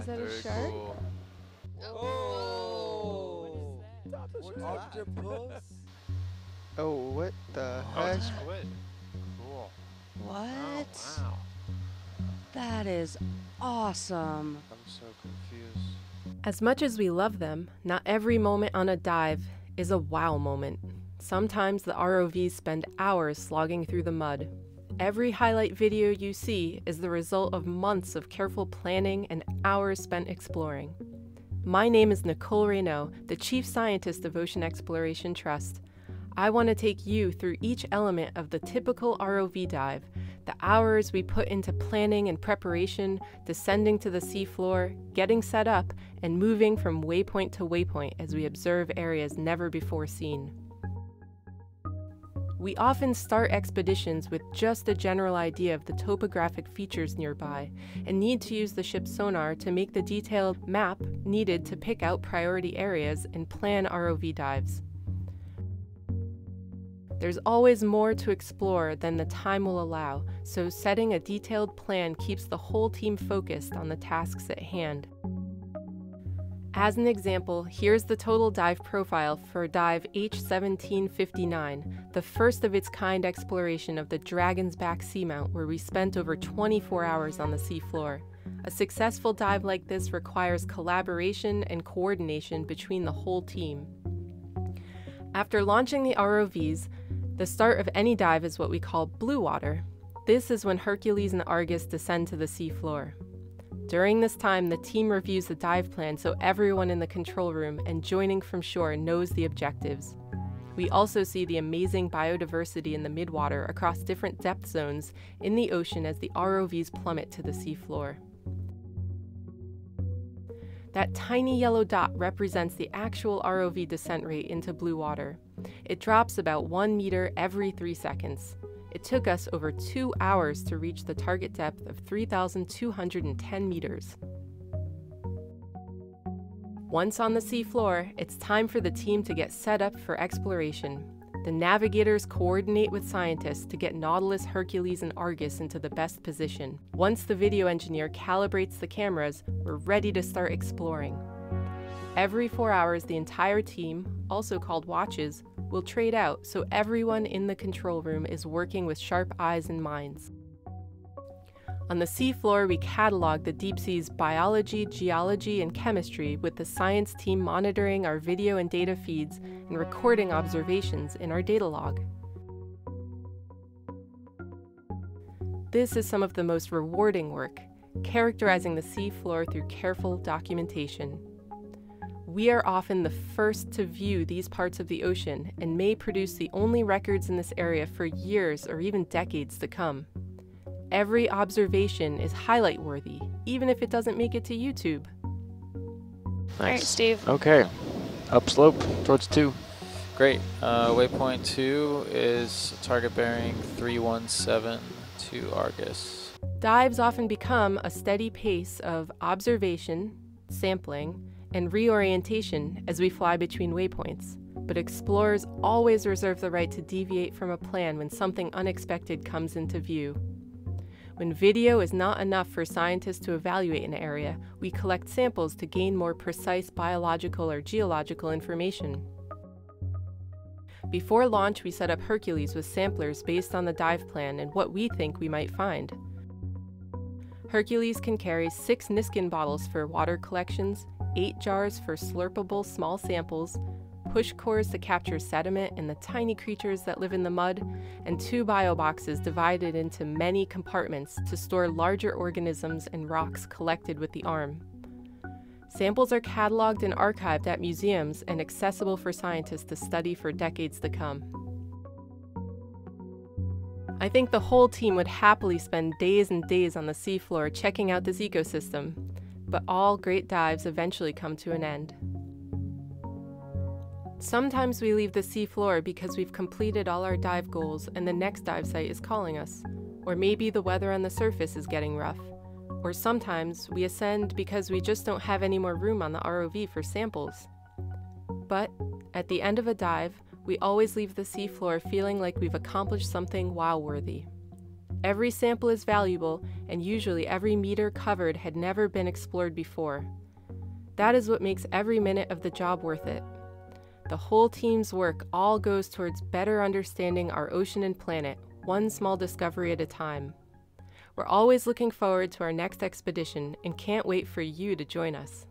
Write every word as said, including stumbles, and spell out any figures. that? Is that Very a shark? Cool. Oh! What is that? Octopus? Oh, what the heck? Oh, squid. Cool. What? Oh, wow. That is awesome. I'm so confused. As much as we love them, not every moment on a dive is a wow moment. Sometimes the R O Vs spend hours slogging through the mud. Every highlight video you see is the result of months of careful planning and hours spent exploring. My name is Nicole Raineault, the Chief Scientist of Ocean Exploration Trust. I want to take you through each element of the typical R O V dive, the hours we put into planning and preparation, descending to the seafloor, getting set up, and moving from waypoint to waypoint as we observe areas never before seen. We often start expeditions with just a general idea of the topographic features nearby and need to use the ship's sonar to make the detailed map needed to pick out priority areas and plan R O V dives. There's always more to explore than the time will allow, so setting a detailed plan keeps the whole team focused on the tasks at hand. As an example, here's the total dive profile for dive H seventeen fifty-nine, the first of its kind exploration of the Dragon's Back seamount where we spent over twenty-four hours on the seafloor. A successful dive like this requires collaboration and coordination between the whole team. After launching the R O Vs, the start of any dive is what we call blue water. This is when Hercules and Argus descend to the seafloor. During this time, the team reviews the dive plan so everyone in the control room and joining from shore knows the objectives. We also see the amazing biodiversity in the midwater across different depth zones in the ocean as the R O Vs plummet to the seafloor. That tiny yellow dot represents the actual R O V descent rate into blue water. It drops about one meter every three seconds. It took us over two hours to reach the target depth of three thousand two hundred ten meters. Once on the seafloor, it's time for the team to get set up for exploration. The navigators coordinate with scientists to get Nautilus, Hercules, and Argus into the best position. Once the video engineer calibrates the cameras, we're ready to start exploring. Every four hours, the entire team, also called watches, will trade out so everyone in the control room is working with sharp eyes and minds. On the seafloor, we catalog the deep sea's biology, geology, and chemistry with the science team monitoring our video and data feeds and recording observations in our data log. This is some of the most rewarding work, characterizing the seafloor through careful documentation. We are often the first to view these parts of the ocean and may produce the only records in this area for years or even decades to come. Every observation is highlight worthy, even if it doesn't make it to YouTube. Nice. All right, Steve. Okay, upslope towards two. Great. Uh, waypoint two is target bearing three one seven to Argus. Dives often become a steady pace of observation, sampling, and reorientation as we fly between waypoints, but explorers always reserve the right to deviate from a plan when something unexpected comes into view. When video is not enough for scientists to evaluate an area, we collect samples to gain more precise biological or geological information. Before launch, we set up Hercules with samplers based on the dive plan and what we think we might find. Hercules can carry six Niskin bottles for water collections, eight jars for slurpable small samples, push cores to capture sediment and the tiny creatures that live in the mud, and two bio boxes divided into many compartments to store larger organisms and rocks collected with the arm. Samples are cataloged and archived at museums and accessible for scientists to study for decades to come. I think the whole team would happily spend days and days on the seafloor checking out this ecosystem. But all great dives eventually come to an end. Sometimes we leave the seafloor because we've completed all our dive goals and the next dive site is calling us, or maybe the weather on the surface is getting rough, or sometimes we ascend because we just don't have any more room on the R O V for samples. But at the end of a dive, we always leave the seafloor feeling like we've accomplished something wow-worthy. Every sample is valuable, and usually every meter covered had never been explored before. That is what makes every minute of the job worth it. The whole team's work all goes towards better understanding our ocean and planet, one small discovery at a time. We're always looking forward to our next expedition and can't wait for you to join us.